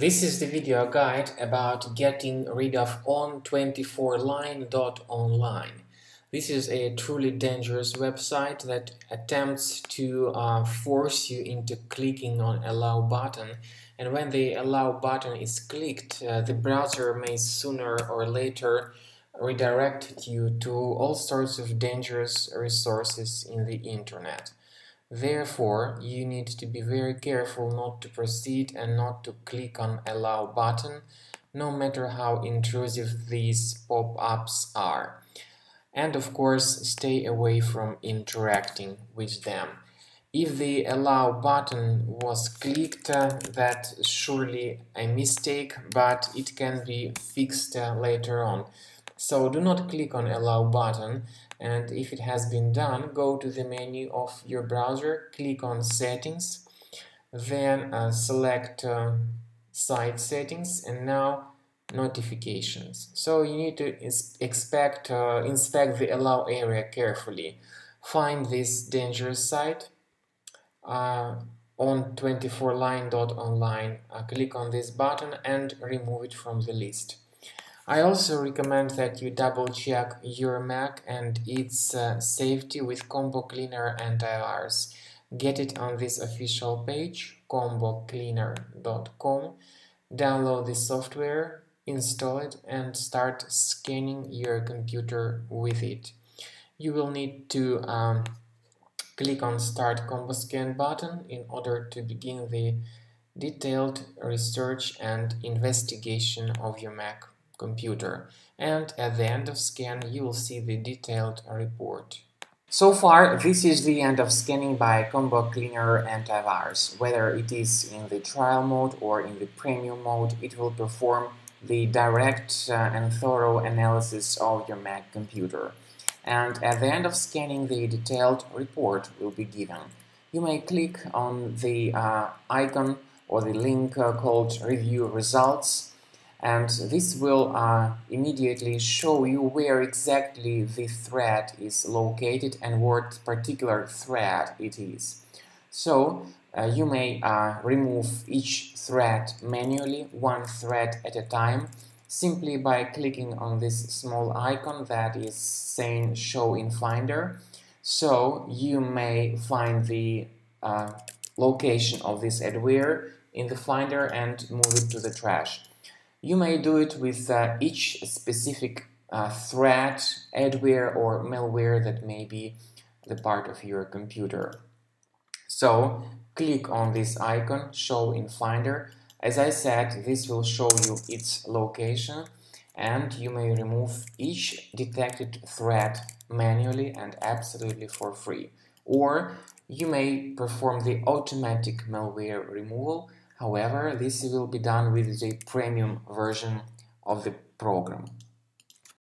This is the video guide about getting rid of on24line.online. This is a truly dangerous website that attempts to force you into clicking on allow button, and when the allow button is clicked, the browser may sooner or later redirect you to all sorts of dangerous resources in the internet. Therefore, you need to be very careful not to proceed and not to click on allow button, no matter how intrusive these pop-ups are. And of course, stay away from interacting with them. If the allow button was clicked, that's surely a mistake, but it can be fixed later on. So do not click on allow button, and if it has been done, go to the menu of your browser, click on settings, then select site settings, and now notifications. So you need to inspect the allow area carefully. Find this dangerous site on 24line.online, click on this button and remove it from the list. I also recommend that you double-check your Mac and its safety with Combo Cleaner Antivirus. Get it on this official page, ComboCleaner.com. Download the software, install it, and start scanning your computer with it. You will need to click on Start Combo Scan button in order to begin the detailed research and investigation of your Mac computer, and at the end of scan you will see the detailed report. So far, this is the end of scanning by Combo Cleaner Antivirus. Whether it is in the trial mode or in the premium mode, it will perform the direct and thorough analysis of your Mac computer. And at the end of scanning, the detailed report will be given. You may click on the icon or the link called Review Results, and this will immediately show you where exactly the thread is located and what particular thread it is. So you may remove each thread manually, one thread at a time, simply by clicking on this small icon that is saying Show in Finder. So you may find the location of this adware in the Finder and move it to the trash. You may do it with each specific thread, adware or malware that may be the part of your computer. So click on this icon, Show in Finder. As I said, this will show you its location, and you may remove each detected thread manually and absolutely for free. Or you may perform the automatic malware removal. However, this will be done with the premium version of the program.